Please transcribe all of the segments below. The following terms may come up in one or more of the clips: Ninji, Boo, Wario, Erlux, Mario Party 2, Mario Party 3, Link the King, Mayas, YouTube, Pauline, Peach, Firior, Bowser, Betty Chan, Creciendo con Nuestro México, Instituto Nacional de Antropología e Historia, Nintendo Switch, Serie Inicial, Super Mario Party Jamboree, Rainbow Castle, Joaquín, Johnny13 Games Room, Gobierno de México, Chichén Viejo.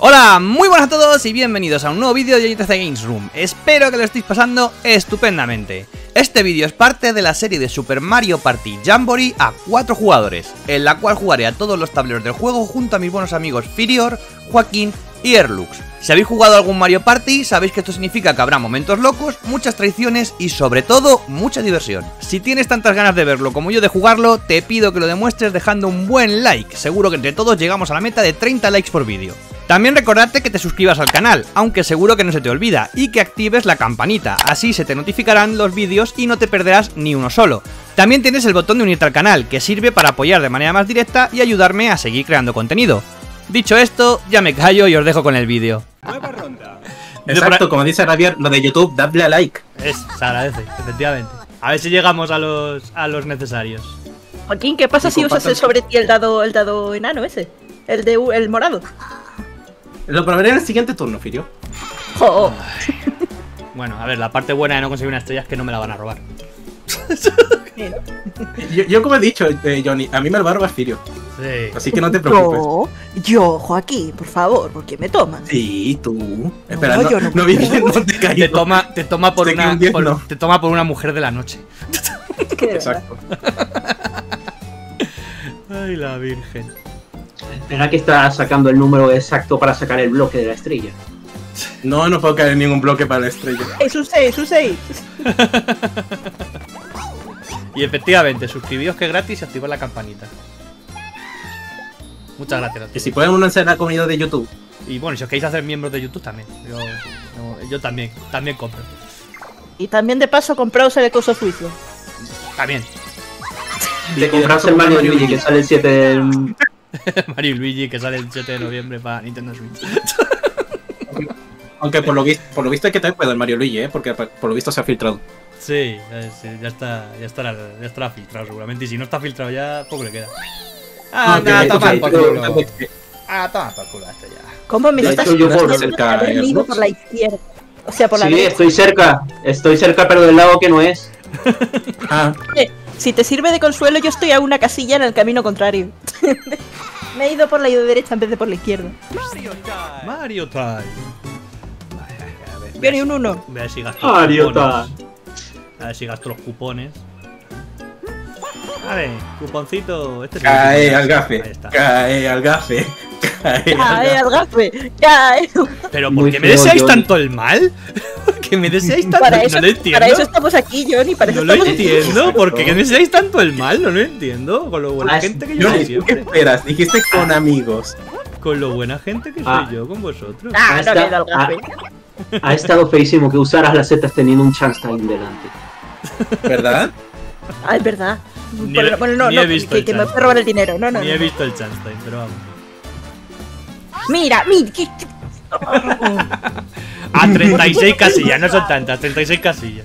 Hola, muy buenas a todos y bienvenidos a un nuevo vídeo de Johnny13 Games Room. Espero que lo estéis pasando estupendamente. Este vídeo es parte de la serie de Super Mario Party Jamboree a 4 jugadores, en la cual jugaré a todos los tableros del juego junto a mis buenos amigos Firior, Joaquín y Erlux. Si habéis jugado algún Mario Party, sabéis que esto significa que habrá momentos locos, muchas traiciones y sobre todo, mucha diversión. Si tienes tantas ganas de verlo como yo de jugarlo, te pido que lo demuestres dejando un buen like. Seguro que entre todos llegamos a la meta de 30 likes por vídeo. También recordarte que te suscribas al canal, aunque seguro que no se te olvida, y que actives la campanita, así se te notificarán los vídeos y no te perderás ni uno solo. También tienes el botón de unirte al canal, que sirve para apoyar de manera más directa y ayudarme a seguir creando contenido. Dicho esto, ya me callo y os dejo con el vídeo. Nueva ronda. Exacto, como dice Javier, lo de YouTube, dadle a like. Se agradece, efectivamente. A ver si llegamos a los necesarios. Joaquín, ¿qué pasa si usas sobre ti el dado enano ese? El morado. Lo probaré en el siguiente turno, Firio. Oh. Bueno, a ver, la parte buena de no conseguir una estrella es que no me la van a robar. Yo como he dicho, Johnny, a mí me lo va a robar Firio. Sí. Así que no te preocupes. Yo, Joaquín, por favor, ¿por qué me tomas? Sí, tú. No, espera, no vi que no te caigo. Te toma por una mujer de la noche. Exacto. Ay, la virgen. Espera que está sacando el número exacto para sacar el bloque de la estrella. No, no puedo caer en ningún bloque para la estrella. Es un 6, un 6. Y efectivamente, suscribíos que es gratis y activad la campanita. Muchas gracias. Que si pueden unirse a la comunidad de YouTube. Y bueno, si os queréis hacer miembros de YouTube también. Yo también compro. Y también de paso compraos el Ecoso Suizo. También. Te compras el Mario Luigi que sale el 7 del... Mario y Luigi que sale el 7 de noviembre para Nintendo Switch. Aunque por lo visto hay que tener cuidado el Mario Luigi, porque por lo visto se ha filtrado. Sí, ya estará filtrado seguramente. Y si no está filtrado ya, poco le queda. Toma por culo esto ya. ¿Cómo me estás viendo por la izquierda? O sea, por la derecha. Sí, estoy cerca, pero del lado que no es. Si te sirve de consuelo, yo estoy a una casilla en el camino contrario. Me he ido por la derecha en vez de por la izquierda. Mario time. Vale, a ver, viene un 1. Voy a ver si gasto Mario time. A ver si gasto los cupones. A ver, cuponcito. Este es cae al gafe. Cae al gafe. Cae al gafe. Pero ¿por qué me deseáis tanto el mal? ¿Que me deseáis tanto el mal? No lo entiendo. Para eso estamos aquí, Johnny. No lo entiendo. ¿Por qué me deseáis tanto el mal? No lo entiendo. Con lo buena gente que yo soy siempre. ¿Qué esperas? Dijiste con amigos. Con lo buena gente que soy yo con vosotros. Ha estado feísimo que usaras las setas teniendo un chance tan delante. ¿Verdad? Ah, es verdad. Bueno, no, que me puede robar el dinero. No, no. Ni he visto el chance time, pero vamos. Mira, a 36 casillas, no son tantas, 36 casillas.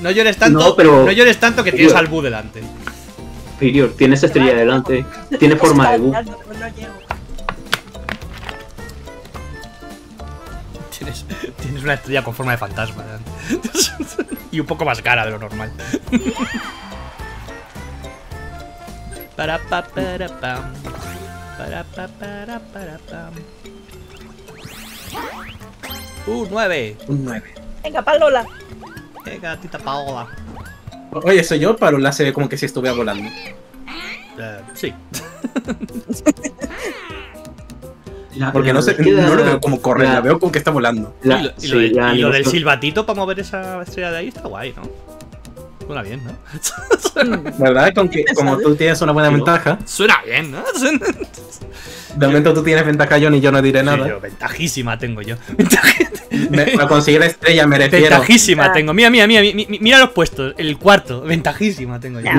No llores tanto, no llores tanto que tienes al Boo delante. Firior, tienes estrella delante, tiene forma de Boo. Tienes una estrella con forma de fantasma delante. Y un poco más cara de lo normal. Un 9. Venga, Palola. Venga, tita Paola. Oye, soy yo, Palola se ve como que si estuviera volando. Sí. Porque no lo veo como correr, la veo como que está volando. Y lo del silbatito para mover esa estrella de ahí está guay, ¿no? Suena bien, ¿no? ¿Verdad? Como tú tienes una buena ventaja. Suena bien, ¿no? De momento tú tienes ventaja, Johnny, yo no diré nada. Pero ventajísima tengo yo. Para conseguir la estrella me refiero. Ventajísima tengo. Mira los puestos. El cuarto. Ventajísima tengo yo.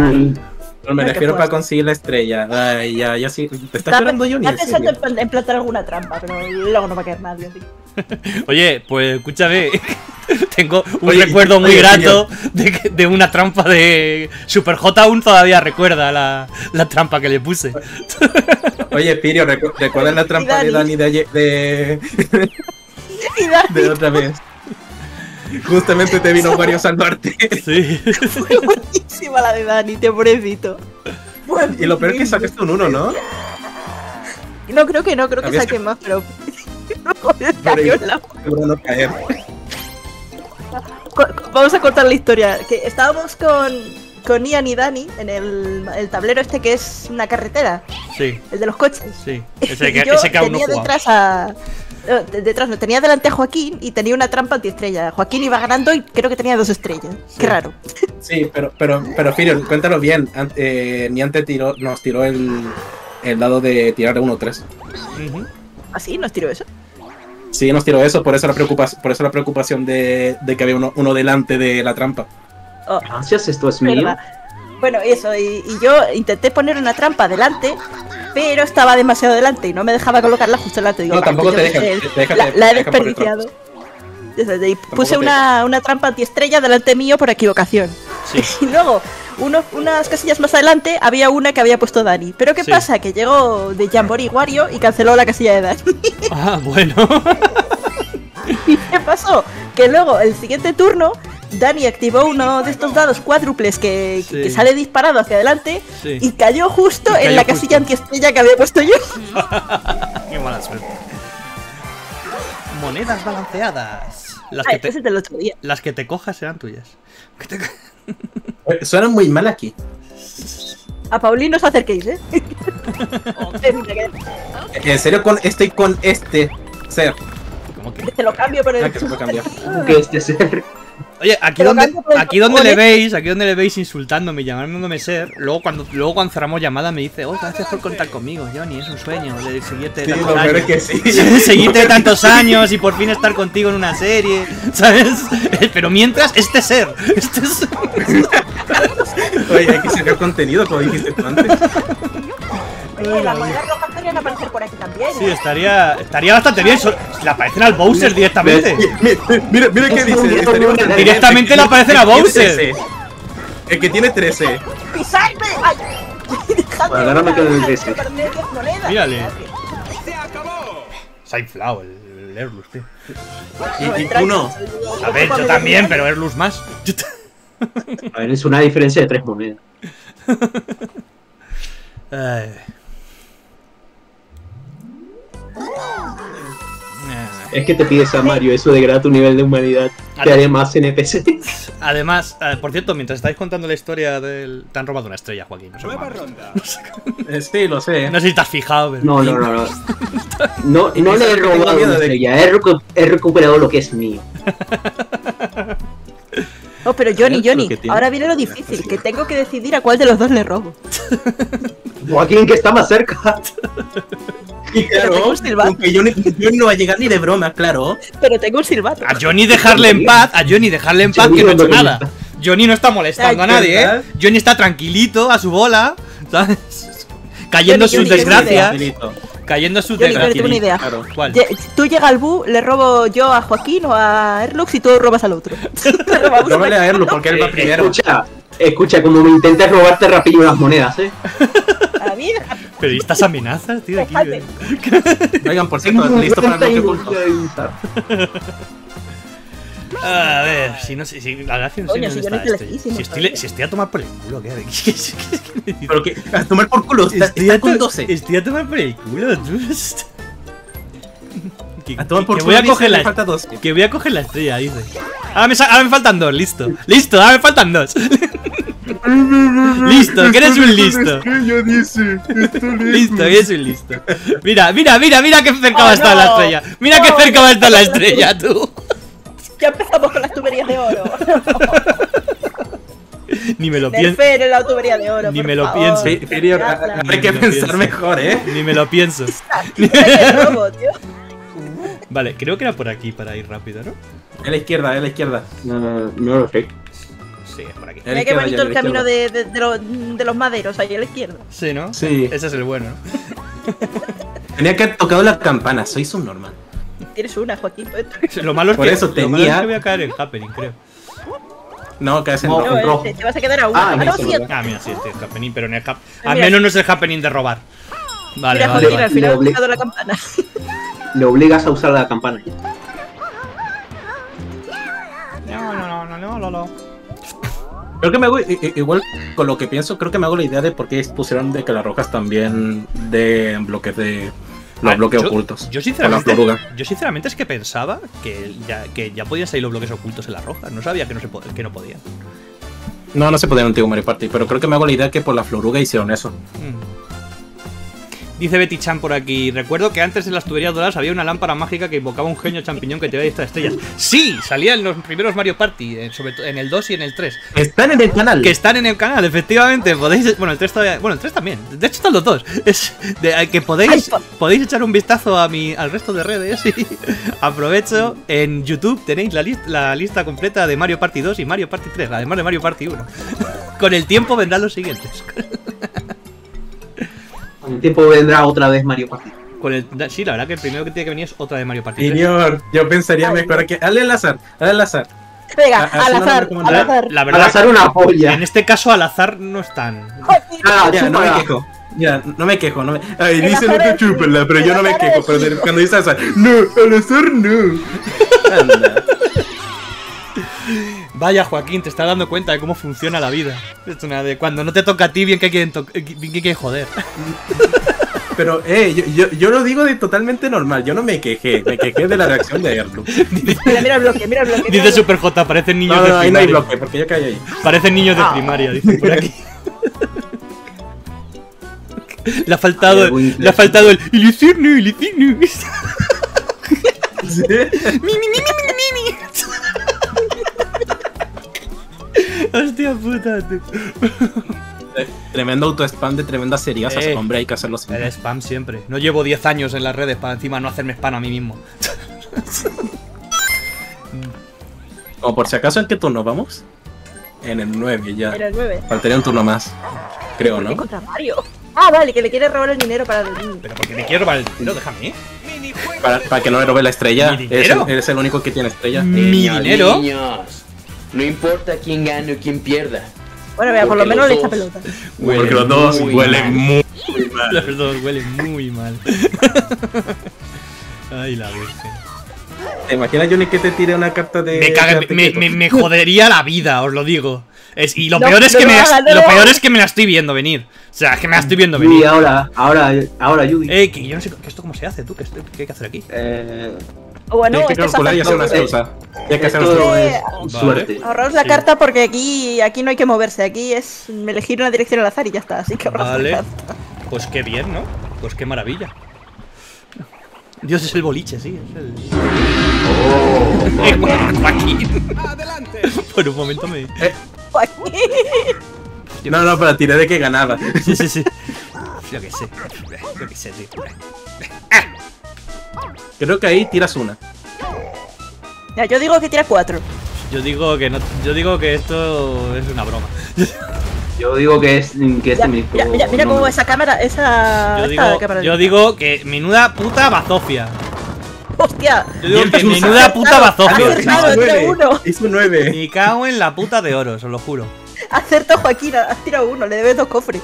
No, me refiero para conseguir la estrella. Ay, ya sí. Te está esperando, Johnny. Está pensando en plantar alguna trampa, pero luego no va a caer nadie. Oye, pues escúchame. Tengo un recuerdo muy grato de una trampa de Super J. Aún todavía recuerda la trampa que le puse. Oye, Pirio, ¿recuerdas la trampa de Dani de ayer? De otra vez. Justamente te vino Mario a salvarte. Sí. Fue buenísima la de Dani, te pobrecito. Y lo peor es que sacaste un 1, ¿no? No, creo que no, creo que saquen más, pero... no caer. Vamos a cortar la historia. Que estábamos con Ian y Dani en el tablero este que es una carretera. Sí. El de los coches. Sí. Ese que yo ese tenía detrás a... No, detrás no, tenía delante a Joaquín y tenía una trampa antiestrella. Joaquín iba ganando y creo que tenía 2 estrellas. Sí. Qué raro. Sí, pero Firior, cuéntalo bien. Niante nos tiró el dado de tirar de 1-3. Uh-huh. ¿Ah, sí? ¿Nos tiró eso? Sí, nos tiró eso, por eso la preocupación de que había uno delante de la trampa. Oh, gracias, esto es mío. Bueno, eso, y yo intenté poner una trampa delante, pero estaba demasiado delante y no me dejaba colocarla justo delante. Digo, no, tampoco te dejan, la he desperdiciado. Desde ahí puse una trampa antiestrella delante mío por equivocación. Sí. Y luego, unas casillas más adelante, había una que había puesto Dani. Pero ¿qué pasa? Que llegó de Jamboree Wario y canceló la casilla de Dani. Ah, bueno. ¿Y qué pasó? Que luego, el siguiente turno, Dani activó uno de estos dados cuádruples que sale disparado hacia adelante y cayó justo en la casilla antiestrella que había puesto yo. Qué mala suerte. Monedas balanceadas. Las que te cojas serán tuyas. Suenan muy mal aquí. A Pauline no os acerquéis, ¿eh? En serio, con este ser. ¿Cómo que? Te lo cambio por el... que este ser. Oye, aquí donde le veis insultándome y llamándome ser, luego cuando cerramos llamada me dice, oh, gracias por contar conmigo, Johnny, es un sueño, de seguirte de tantos años. Que sí. Seguirte de tantos años y por fin estar contigo en una serie, ¿sabes? Pero mientras, este ser. Oye, hay que sacar contenido, como dijiste tú antes. Oye, las monedas rojas podrían aparecer por aquí también. Sí, estaría bastante bien. Le aparecen al Bowser directamente. Mira qué dice. Directamente le aparecen a Bowser. El que tiene 13. ¡Pisadme! Ahora no me quedo en el 13. Mírale. ¡Se acabó! Se ha inflado el Erlux, tío. Y uno. A ver, yo también, pero Erlux más. A ver, es una diferencia de 3 monedas. Es que te pides a Mario eso de crear tu nivel de humanidad. Te haré más NPCs. Además, por cierto, mientras estáis contando la historia del... Te han robado una estrella, Joaquín. Nueva ronda. Sí, lo sé. No sé si te has fijado, pero... No. No le he robado una estrella. He recuperado lo que es mío. Oh, pero Johnny, ahora viene lo difícil, que tengo que decidir a cuál de los dos le robo. Joaquín, que está más cerca. Y claro, porque Johnny no va a llegar ni de broma, claro. Pero tengo un silbato. A Johnny dejarle en paz, que no ha hecho nada. Johnny no está molestando a nadie, ¿eh? Johnny está tranquilito, a su bola, ¿sabes? Cayendo sus desgracias. Cayendo sus desgracias. Yo tengo una idea. Claro. Tú llegas al Boo, le robo yo a Joaquín o a Erlux y tú robas al otro. Róbale a Erlux porque él va primero. Escucha, como me intentes robar te rapillo unas monedas, ¿eh? A mí... Pero estas amenazas, tío, aquí... Oigan, por cierto, listo para lo que oculto. A ver, si la gracia no sé dónde está este. Si estoy a tomar por el culo, ¿qué? ¿Qué ¿Pero qué? ¿A tomar por culo? Está con 12. Estoy a tomar por el culo, tú... Que voy a coger la estrella, dice. Ahora me faltan 2, listo, ahora me faltan 2. Listo, que eres un listo. Listo, que eres un listo. Mira que cerca va a estar la estrella. Mira que cerca va a estar la estrella, tú. Ya empezamos con las tuberías de oro. Ni me lo pienso. La tubería de oro. Ni me lo pienso. Hay que pensar mejor, ¿eh? Ni me lo pienso. Vale, creo que era por aquí para ir rápido, ¿no? A la izquierda. No lo sé. Sí, es por aquí. Mira qué bonito el camino de los maderos ahí a la izquierda. Sí, ¿no? Sí. Ese es el bueno. Tenía que haber tocado las campanas, soy subnormal. Tienes una, Joaquín. Lo malo es que voy a caer en Happening, creo. No, caes en rojo. Te vas a quedar a una. Mira, sí, este es Happening, pero en el al menos no es el Happening de robar. Vale, mira, Joaquín, al final he tocado la campana. Le obligas a usar la campana. No. Creo que me hago, igual con lo que pienso, creo que me hago la idea de por qué pusieron de que las rojas también de bloques de Los bloques ocultos. Yo sinceramente es que pensaba que ya podían salir los bloques ocultos en la roja. No sabía que no podían. No, no se podían en Antiguo Mario Party, pero creo que me hago la idea que por la floruga hicieron eso. Dice Betty Chan por aquí: recuerdo que antes en las tuberías doradas había una lámpara mágica que invocaba un genio champiñón que te veía estas estrellas. ¡Sí! Salía en los primeros Mario Party, sobre todo en el 2 y en el 3. ¡Están en el canal! Que están en el canal, efectivamente. Podéis... Bueno, el 3 todavía... Bueno, el 3 también. De hecho, están los dos. Es de, que podéis echar un vistazo a al resto de redes. Y aprovecho. En YouTube tenéis la lista completa de Mario Party 2 y Mario Party 3, además de Mario Party 1. Con el tiempo vendrán los siguientes. Con el tiempo vendrá otra vez Mario Party. Sí, la verdad que el primero que tiene que venir es otra de Mario Party. Firior, yo pensaría mejor que... Hazle al azar, hazle al azar. Venga, al azar, al azar. La verdad, al azar una polla. En este caso al azar no están. Ah, ya, no me quejo. Ya, no me quejo, no me... Ay, dicen no te chúpenla, pero yo no me quejo. Pero cuando dice azar, no, al azar no. Anda. Vaya, Joaquín, te estás dando cuenta de cómo funciona la vida. Es una de cuando no te toca a ti, bien que quieren joder. Pero, yo lo digo de totalmente normal. Yo no me quejé. Me quejé de la reacción de Erlux. Mira el bloque, mira el bloque. Dice Super J, parecen niños de primaria. No, ahí no hay bloque, porque yo caí ahí. Parecen niños de primaria, dice por aquí. Le ha faltado el... ¡Ilicirne! ¡Mimi! Hostia puta, tú. Tremendo auto-spam de tremenda seriedad. Hombre, hay que hacerlo siempre. El spam siempre. No llevo 10 años en las redes para encima no hacerme spam a mí mismo. O por si acaso, ¿en qué turno vamos? En el 9 ya. En el 9. Faltaría un turno más. Creo, ¿no? Contra Mario. Ah, vale, que le quiere robar el dinero para... Pero porque le quiero robar el dinero, déjame, ¿eh? Para que no le robe la estrella. ¿Mi dinero? Eres el único que tiene estrella. ¿Mi dinero? Niños. No importa quién gane o quién pierda. Bueno, vea, por lo menos le echa pelota. Porque los dos huelen muy mal. Los dos huelen muy mal. Ay, la virgen. ¿Te imaginas, Johnny, que te tire una carta de... Me jodería la vida, os lo digo. Y lo peor es que me la estoy viendo venir. O sea, es que me la estoy viendo venir. Y ahora, Judy. Que yo no sé esto cómo se hace, tú. ¿Qué hay que hacer aquí? Bueno, hay que calcular y hacer una cosa. Hay que hacer suerte. Ahorraos la carta porque aquí no hay que moverse. Aquí es elegir una dirección al azar y ya está. Así que ahorraos la carta. Pues qué bien, ¿no? Pues qué maravilla. Dios, es el boliche, sí. Es el... ¡Oh! ¡Joaquín! ¡Adelante! Por un momento me... ¡Joaquín! No, pero tiré de que ganaba. Sí. Yo qué sé, tío. Creo que ahí tiras una. Ya, yo digo que tiras 4. Yo digo que no. Yo digo que esto es una broma. Yo digo que es... Que ya, mira cómo esa cámara... Yo digo que menuda puta bazofia. ¡Hostia! Yo digo que menuda puta bazofia. Es un 9. Me cago en la puta de oro, os lo juro. Acertó, Joaquín, has tirado uno, le debes 2 cofres.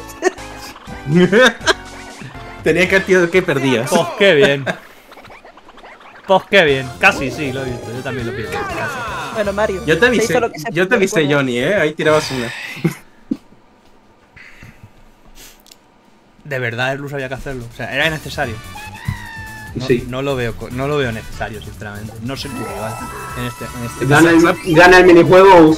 Tenía que haber tirado que perdías. Pues qué bien. Pues qué bien, casi sí, lo he visto, yo también lo pienso. Bueno, Mario, yo te avisé, Johnny, ahí tirabas una. De verdad, Erlux había que hacerlo, o sea, era necesario. No, sí. No lo veo necesario, sinceramente. No sé tu rival en este gana el minijuego,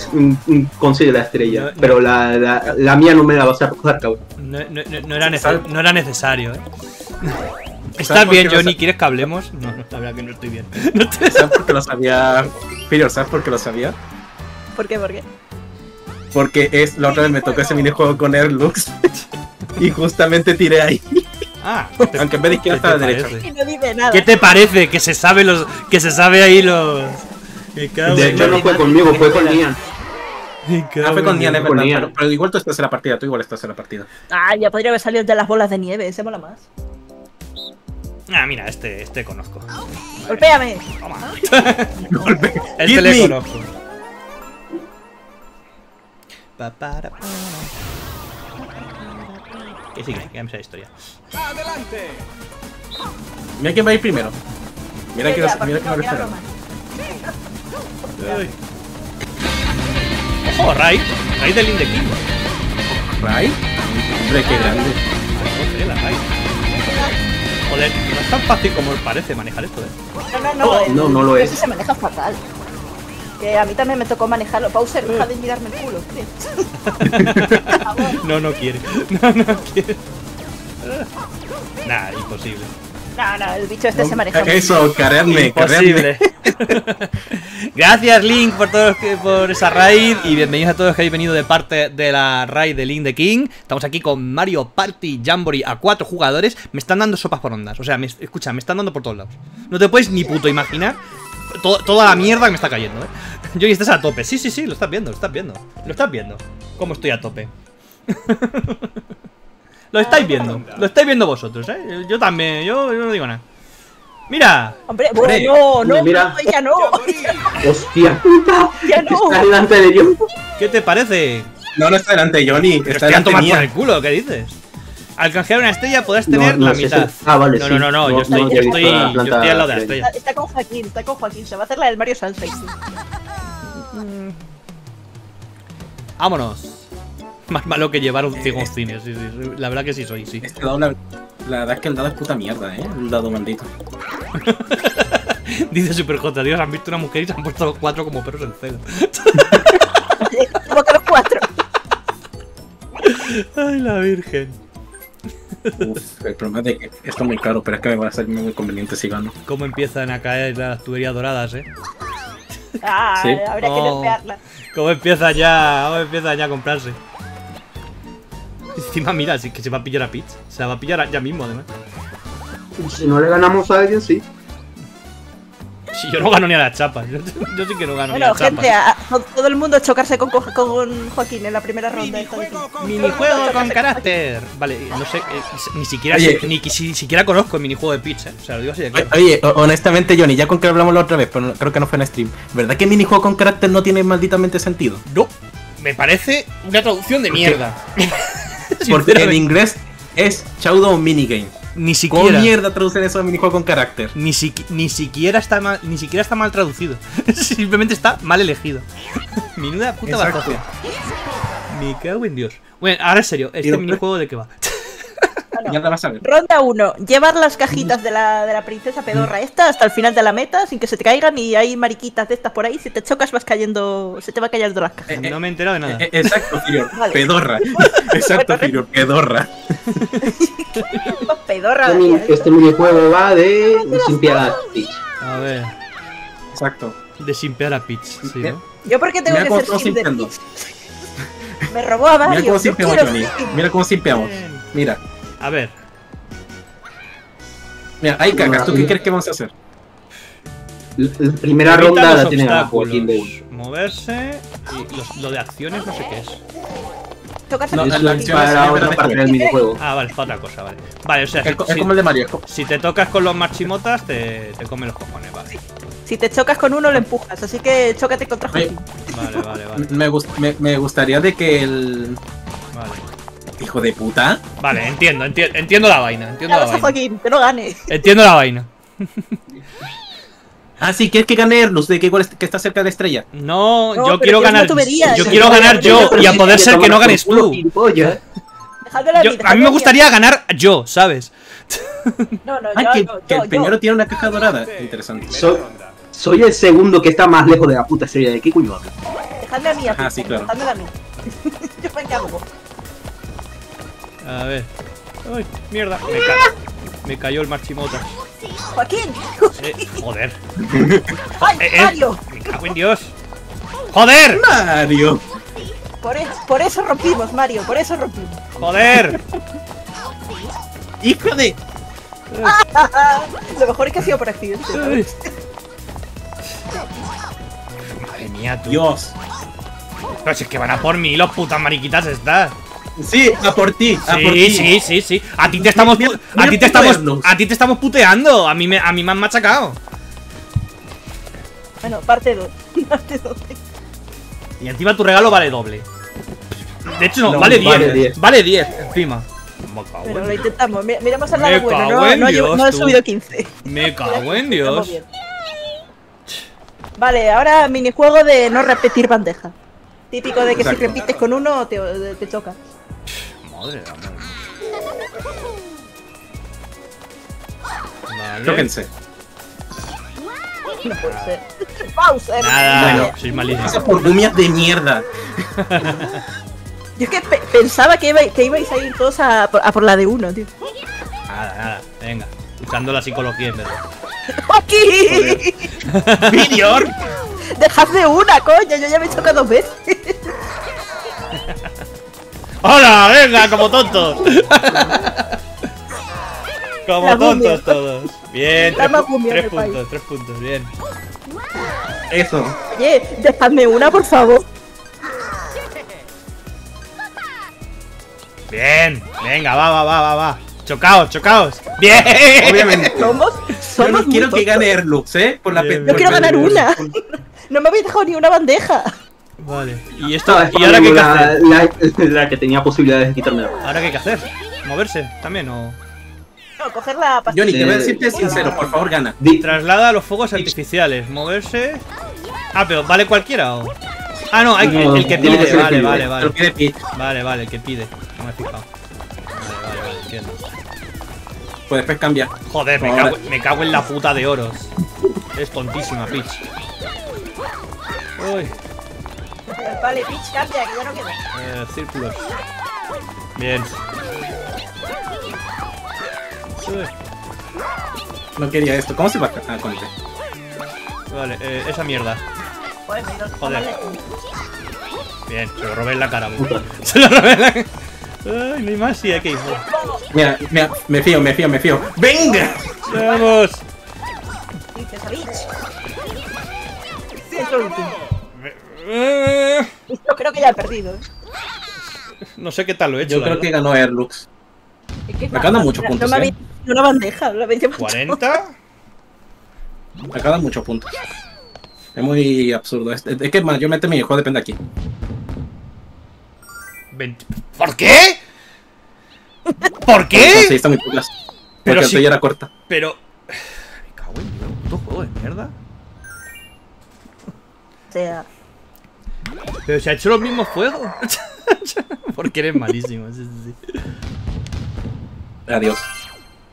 consigue la estrella, pero la mía no me la vas a robar, cabrón. No era necesario, ¿Estás bien, Johnny? ¿Quieres que hablemos? No, la verdad que no estoy bien. ¿Sabes por qué lo sabía? Firior, ¿sabes por qué lo sabía? ¿Por qué? Porque la otra vez me tocó ese minijuego con Erlux y justamente tiré ahí. Aunque en vez de izquierda está a la derecha. ¿Qué te parece? Que se sabe ahí los... De hecho no fue conmigo, fue con Ian. Fue con Ian, es verdad. Pero igual tú igual estás en la partida. Ah, ya podría haber salido de las bolas de nieve, ese mola más. Ah, mira, este conozco. Vale. ¡Golpéame! Toma. Este le conozco. Que sí, que me sale historia. ¡Adelante! Mira quién va a ir primero. Mira que va a ir primero. ¡Oh, Ray! Ray del Link the King. ¿Ray? Hombre, qué grande. La Ray. Joder, no es tan fácil como parece manejar esto, No lo es. Se maneja fatal. Que a mí también me tocó manejarlo. Bowser, deja de mirarme el culo. No quiere. No quiere. Nah, imposible. No, el bicho este se maneja. Eso, cargarme. Gracias, Link, por esa raid. Y bienvenidos a todos los que habéis venido de parte de la raid de Link the King. Estamos aquí con Mario Party Jamboree a 4 jugadores. Me están dando sopas por ondas. O sea, escucha, me están dando por todos lados. No te puedes ni puto imaginar toda la mierda que me está cayendo, ¿eh? Yo, y estás a tope. Sí, lo estás viendo, cómo estoy a tope. Lo estáis viendo, vosotros, ¿eh? Yo también, yo no digo nada. ¡Mira! ¡Hombre, bueno! ¡No, ya no! ¡Hostia puta! ¡Ya no! ¡Está delante de Johnny! ¿Qué te parece? No está delante de Johnny. Te están tomando por el culo, ¿qué dices? Al canjear una estrella podrás tener la mitad. Ah, vale, sí. No, yo estoy al lado de la estrella. Está con Joaquín, se va a hacer la del Mario Sunshine. ¡Vámonos! Más malo que llevar un cine, sí. La verdad que sí soy, sí. Este dado, la verdad es que el dado es puta mierda, ¿eh? El dado maldito. Dice Super J, Dios, han visto una mujer y se han puesto los 4 como perros en celo. ¿Cómo que los 4? Ay, la virgen. Uf, el problema es que esto es muy caro, pero es que me va a ser muy conveniente si gano. ¿Cómo empiezan a caer las tuberías doradas, eh? Ah, ¿sí? Habría que limpiarla. ¿Cómo empieza ya a comprarse? Encima, mira, sí que se va a pillar a Peach. Se la va a pillar ya mismo, además. Si no le ganamos a alguien, sí. Si yo no gano ni a las chapas. Yo sí que no gano ni a las chapas. Bueno, gente, todo el mundo chocarse con Joaquín en la primera ronda. Minijuego con carácter. Vale, no sé, ni siquiera conozco el minijuego de Peach, ¿eh? O sea, lo digo así de claro. Oye, honestamente, Johnny, ya con que hablamos la otra vez, pero creo que no fue en stream. ¿Verdad que minijuego con carácter no tiene malditamente sentido? No, me parece una traducción de mierda. Porque en inglés es Chaudo Minigame. Ni siquiera. ¿Cómo mierda traducen eso a minijuego con carácter? Ni siquiera está mal traducido. Simplemente está mal elegido. Menuda puta basofia. Me cago en Dios. Bueno, ahora en serio, ¿este minijuego de qué va? Ya te vas a ver. Ronda 1. Llevar las cajitas de la princesa pedorra esta hasta el final de la meta sin que se te caigan, y hay mariquitas de estas por ahí. Si te chocas vas cayendo, se te va cayendo las cajas. No me he enterado de nada. Exacto, Firior. Vale. Pedorra. Exacto, Firior. Pedorra. Pedorra. Este minijuego va de desimpear a Peach. A ver. Exacto. Desimpear a Peach, sí, ¿no? Yo porque tengo que ser simp de Peach. Me robó a Mario. Mira cómo simpeamos, Johnny. Mira cómo simpeamos. Mira. A ver. Mira, hay cacas. ¿Tú qué crees que vamos a hacer? La primera ronda la tiene Joaquín de moverse y lo de acciones no sé qué es. Tocarse no, la acción para otra parte del minijuego. Ah, vale, para otra cosa, vale. Vale, o sea, es como el de Mario. Si te tocas con los marchimotas, te comen los cojones, vale. Si te chocas con uno, lo empujas, así que chócate contra Joaquín. Vale. Me gustaría de que el... Vale. Hijo de puta. Vale, entiendo la vaina. Joaquín, que no gane. Entiendo la vaina. Ah, sí, ¿quieres que gane Erlux? ¿De que está cerca de la estrella? No, yo quiero ganar. Yo quiero ganar yo, y a poder ser que no ganes tú. A mí me gustaría ganar yo, ¿sabes? Que el primero tiene una caja dorada. Interesante. Soy el segundo que está más lejos de la puta estrella. ¿De qué coño hablo? Dejadme a mí. Ah, sí, claro. Dejadme a mí. Yo me encargo. A ver. ¡Ay, mierda! Me cayó el marchimota. ¡Joaquín! ¡Joder! ¡Ay, Mario! ¡Me cago en Dios! ¡Joder! ¡Mario! Por eso rompimos, Mario, por eso rompimos. ¡Joder! ¡Hijo de! Lo mejor es que ha sido por accidente. Madre mía, tú. Dios. Pero si es que van a por mí los putas mariquitas estas. Sí, a por ti, sí. A ti te estamos puteando. A mí me han machacado. Bueno, parte 2. Y encima tu regalo vale doble. De hecho no, vale 10. Vale 10 encima. Pero lo intentamos. Miramos al lado bueno, no he subido 15. Me cago en Dios. Vale, ahora minijuego de no repetir bandeja. Típico de que si repites con uno te choca. Madre mía. Vale. Chóquense. No puede ser. Bowser. Nada, soy malísimo. Esas porgumias de mierda. Yo es que pensaba que, ibais a ir todos a por la de uno, tío. Nada, nada, venga. Usando la psicología en verdad. ¡Joaquín! ¡Firior! ¡Dejad de una, coño! Yo ya me he chocado 2 veces. ¡Hola! ¡Venga! ¡Como tontos! ¡Como tontos todos! Bien, 3 puntos, 3 puntos, bien. Eso. Oye, dejadme una, por favor. Bien, venga, va. Chocaos, chocaos. Bien. Obviamente. Yo no quiero que gane Erlux, por la pena. No quiero ganar una. No me habéis dejado ni una bandeja. Vale. Y esto, ¿y ahora qué hay que hacer? La que tenía posibilidades de quitarme. ¿Ahora qué hay que hacer? ¿Moverse también o...? No, coger la pastilla. Johnny, te voy a decirte sincero, por favor, gana. Traslada a los fuegos artificiales. Moverse... Ah, pero ¿vale cualquiera o...? Ah, no, el que pide. Vale, el que pide. No me he fijado. Vale, entiendo. Pues después cambia. Joder, me cago en la puta de oros. Es tontísima, Peach. Uy. Vale, Peach, cambia, que ya no queda. Círculos. Bien. Uy. No quería esto. ¿Cómo se va a contar? Vale, esa mierda. Joder. Bien, se lo robé en la cara, puta. Se lo robé en la cara. Ay, no hay más, sí, aquí. Mira, mira, me fío. ¡Venga! ¡Vamos! Yo creo que ya he perdido. No sé qué tal lo he hecho. Yo creo que ganó Erlux. Me acaban muchos puntos. No me habéis dado una bandeja, lo habéis llevado. ¿40? Me acaban muchos puntos. Es muy absurdo. Es que mayormente mi juego depende aquí. 20. ¿Por qué? ¿Por qué? Sí, está muy putas. Pero si... era corta. Pero... Me cago en Dios, puto juego de mierda. O sea... Pero se ha hecho los mismos juegos. Porque eres malísimo. Sí. Adiós.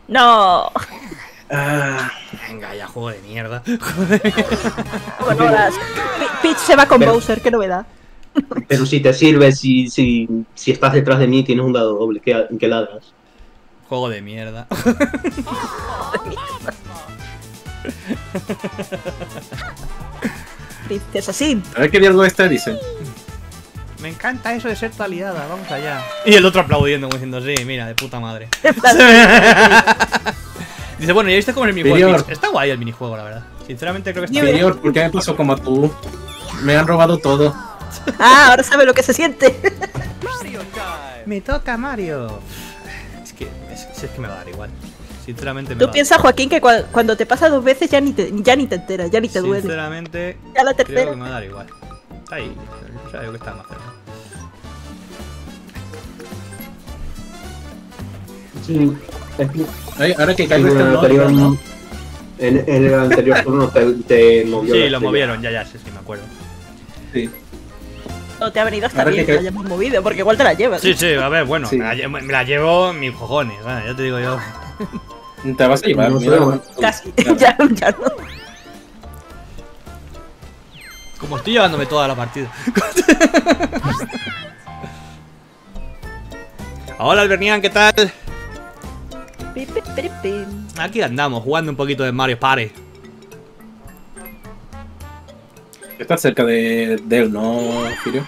No. Ah, venga, ya juego de mierda. Bueno, Peach se va con Bowser, qué novedad. Pero si te sirve, si estás detrás de mí, tienes un dado doble que ladras. Juego de mierda. Es así. A ver qué mierda está, dice. Me encanta eso de ser tu aliada, vamos allá. Y el otro aplaudiendo, como diciendo, sí, mira, de puta madre. Dice, bueno, ya viste cómo es el minijuego. Está guay el minijuego, la verdad. Sinceramente creo que está bien. ¿Por qué me pasó como a tú? Me han robado todo. Ah, ahora sabe lo que se siente. Me toca Mario. Es que me va a dar igual. Sinceramente me va a dar igual. Tú piensas, Joaquín, que cuando te pasa 2 veces ya ni te enteras, ya ni te duele. Sinceramente, ya la tercera. Creo que me va a dar igual. Está ahí, ya veo que está más cerca. Sí. Ahora que caigo en el anterior turno te movió. Sí, lo movieron, ya sé, sí, me acuerdo. Sí. No te ha venido hasta bien que la hayamos movido, porque igual te la llevas. Sí, a ver, bueno, sí. Me la llevo mis cojones, bueno, ya te digo yo. Te vas a llevar, no, mira. Casi, ya no. Como estoy llevándome toda la partida. Hola, Albernian, ¿qué tal? Aquí andamos, jugando un poquito de Mario Party. Estás cerca de él, ¿no, Firior?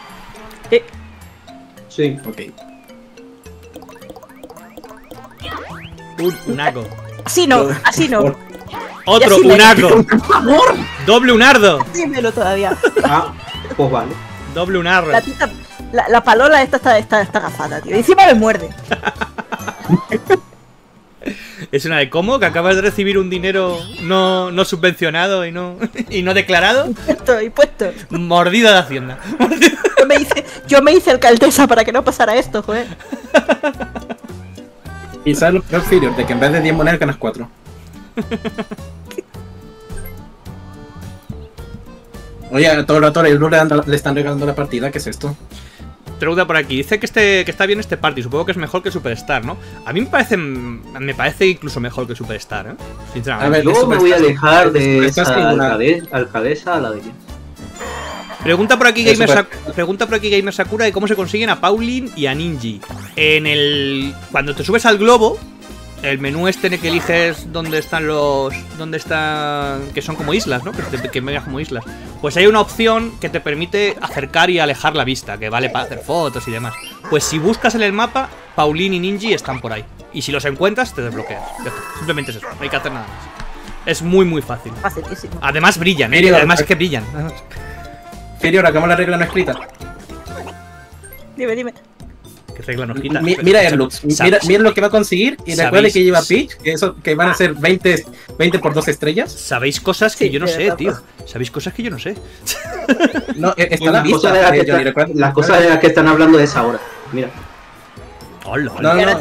Sí. Sí, ok. Un unaco. Así no. Otro unaco. ¡Por favor! ¡Doble unardo! Dímelo todavía. Ah, pues vale. Doble unardo. La palola esta está gafada, tío. Encima me muerde. Es una de cómo, que acabas de recibir un dinero no subvencionado y no declarado. Impuesto. Mordida de Hacienda. Yo me hice alcaldesa para que no pasara esto, joder. Y sabes lo peor, Firior, de que en vez de 10 monedas ganas 4. Oye, a todo el rato le están regalando la partida, ¿qué es esto? Trouda por aquí. Dice que, está bien este party. Supongo que es mejor que Superstar, ¿no? A mí me parece incluso mejor que Superstar, ¿eh? Sinceramente. A ver, luego me voy a alejar de esa alcaldesa a la derecha. Pregunta por aquí Gamer Sakura de cómo se consiguen a Pauline y a Ninji. Cuando te subes al globo, el menú este en el que eliges dónde están los... que son como islas, ¿no? Que me veas como islas. Pues hay una opción que te permite acercar y alejar la vista, que vale para hacer fotos y demás. Pues si buscas en el mapa, Pauline y Ninji están por ahí. Y si los encuentras, te desbloqueas. Simplemente es eso, no hay que hacer nada más. Es muy muy fácil. Facilísimo. Además brillan, ¿eh? Además es que brillan. Firior, acabamos la regla no escrita. Dime. ¿Qué regla no escrita? Mira Erlux, mira lo que va a conseguir. Y recuerde que lleva Peach, que van a ser 20 por 2 estrellas. Sabéis cosas que yo no sé, tío. Sabéis cosas que yo no sé. No, está la lista de las cosas de las que están hablando de esa hora. Mira. Hola, hola.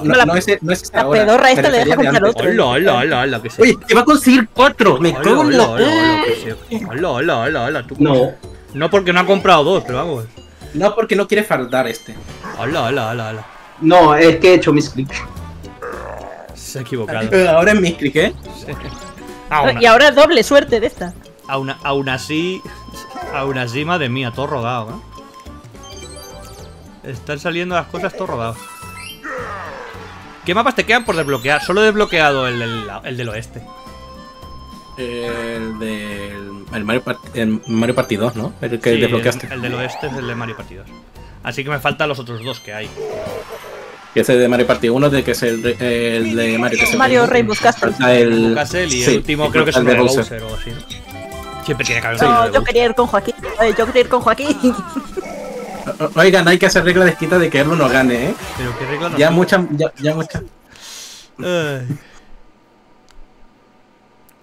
No es la pedorra esta le deja comprar otro. Hola, que sé. Oye, te va a conseguir 4. Me cago en la... Hola, tú. No. No porque no ha comprado 2, pero vamos. No porque no quiere faltar este. Hola. No, es que he hecho misclick. Se ha equivocado. Ahora es misclick, ¿eh? Sí. Y ahora doble suerte de esta. Aún así, madre mía, todo rodado, ¿eh? Están saliendo las cosas todo rodado. ¿Qué mapas te quedan por desbloquear? Solo he desbloqueado el del oeste. El Mario Party 2, ¿no? El que sí, desbloqueaste. El del oeste es el de Mario Party 2. Así que me faltan los otros dos que hay. Y ese de Mario Party 1, de que es el de Mario Castle. Mario Rainbow Castle. El Castle y el último creo que es el de Bowser o así. Siempre tiene que haber un Yo quería ir con Joaquín. Oigan, hay que hacer regla de esquita de que Erlo no gane, ¿eh? Pero qué regla no. Ya mucha.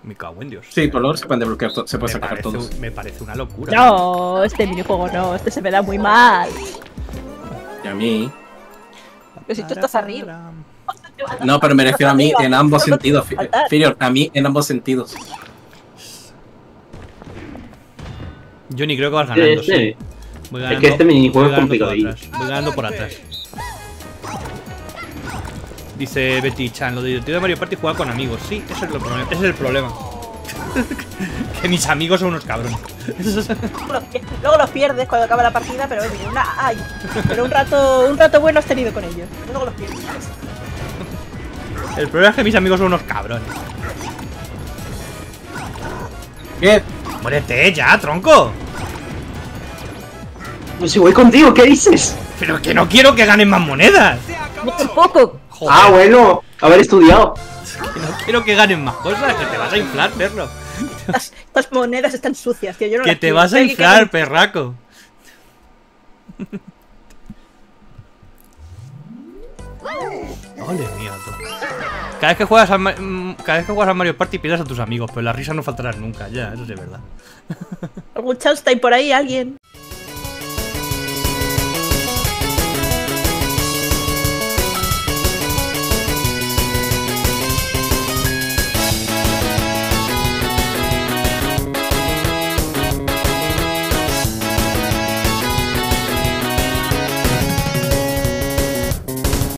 Me cago en Dios. Sí, por lo menos se pueden desbloquear, se pueden sacar todos. Me parece una locura. No, este minijuego no, este se me da muy mal. Y a mí. Pero si tú estás arriba. No, pero me refiero a mí en ambos sentidos. Firior, a mí en ambos sentidos. Yo ni creo que vas ganando. Sí. Es que este minijuego es complicado. Voy ganando por atrás. Dice Betty Chan, lo divertido de Mario Party es jugar con amigos. Sí, ese es el problema. Que mis amigos son unos cabrones. Luego los pierdes cuando acaba la partida, pero, un rato bueno has tenido con ellos. Luego los pierdes. El problema es que mis amigos son unos cabrones. ¿Qué? Muérete ya, tronco. Pues si voy contigo, ¿qué dices? Pero que no quiero que ganen más monedas. Yo tampoco. Joder. Ah, bueno, haber estudiado. No quiero que ganen más cosas, que te vas a inflar, perro. Estas monedas están sucias, tío. Yo no que te vas a inflar, perraco. Ole, mía, tú. Cada vez que juegas a Mario Party pierdes a tus amigos, pero la risa no faltará nunca, ya, eso es de verdad. ¿Algún chance está ahí por ahí, alguien?